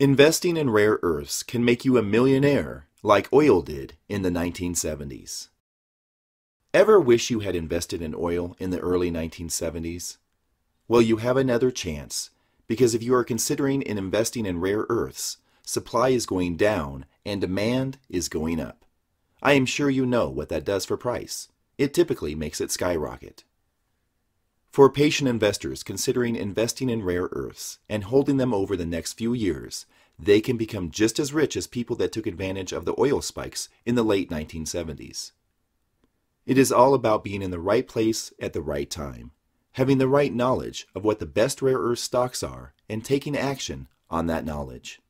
Investing in rare earths can make you a millionaire, like oil did in the 1970s. Ever wish you had invested in oil in the early 1970s? Well, you have another chance, because if you are considering investing in rare earths, supply is going down and demand is going up. I am sure you know what that does for price. It typically makes it skyrocket. For patient investors considering investing in rare earths and holding them over the next few years, they can become just as rich as people that took advantage of the oil spikes in the late 1970s. It is all about being in the right place at the right time, having the right knowledge of what the best rare earth stocks are, and taking action on that knowledge.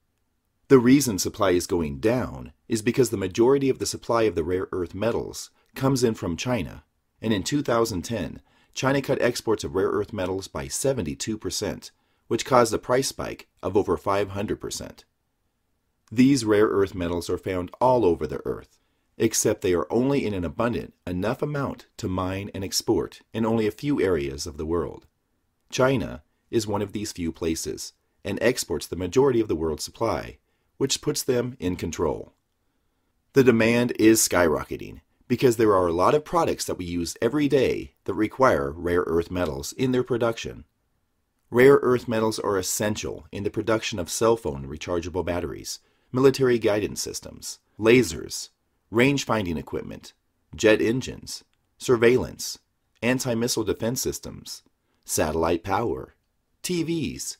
The reason supply is going down is because the majority of the supply of the rare earth metals comes in from China, and in 2010, China cut exports of rare earth metals by 72%, which caused a price spike of over 500%. These rare earth metals are found all over the earth, except they are only in an abundant enough amount to mine and export in only a few areas of the world. China is one of these few places, and exports the majority of the world's supply, which puts them in control. The demand is skyrocketing because there are a lot of products that we use every day that require rare earth metals in their production. Rare earth metals are essential in the production of cell phone rechargeable batteries, military guidance systems, lasers, range-finding equipment, jet engines, surveillance, anti-missile defense systems, satellite power, TVs,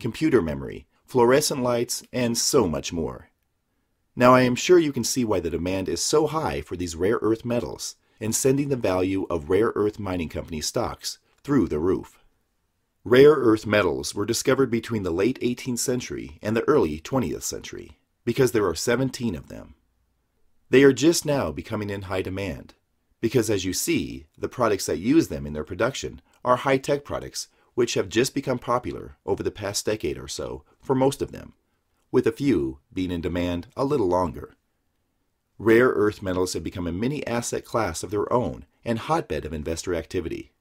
computer memory, fluorescent lights, and so much more. Now I am sure you can see why the demand is so high for these rare earth metals and sending the value of rare earth mining company stocks through the roof. Rare earth metals were discovered between the late 18th century and the early 20th century because there are 17 of them. They are just now becoming in high demand because, as you see, the products that use them in their production are high-tech products which have just become popular over the past decade or so for most of them, with a few being in demand a little longer. Rare earth metals have become a mini-asset class of their own and hotbed of investor activity.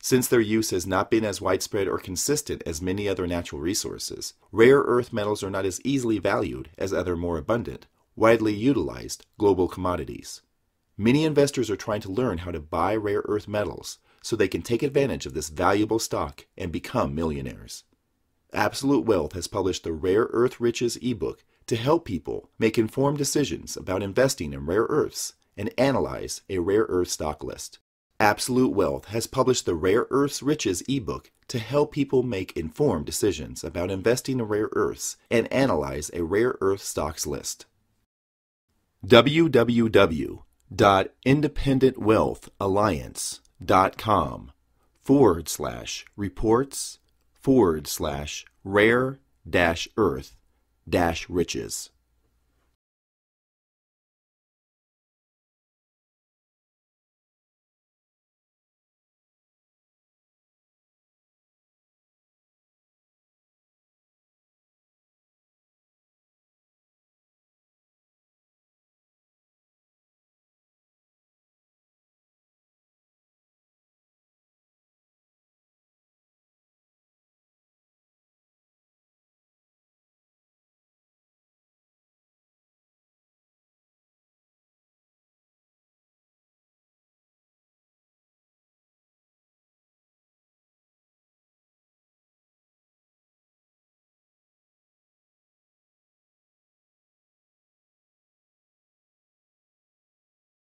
Since their use has not been as widespread or consistent as many other natural resources, rare earth metals are not as easily valued as other more abundant, widely utilized global commodities. Many investors are trying to learn how to buy rare earth metals so they can take advantage of this valuable stock and become millionaires. Absolute Wealth has published the Rare Earth Riches ebook to help people make informed decisions about investing in rare earths and analyze a rare earth stock list. Absolute Wealth has published the Rare Earth Riches ebook to help people make informed decisions about investing in rare earths and analyze a rare earth stocks list. www.independentwealthalliance.com/reports/rare-earth-riches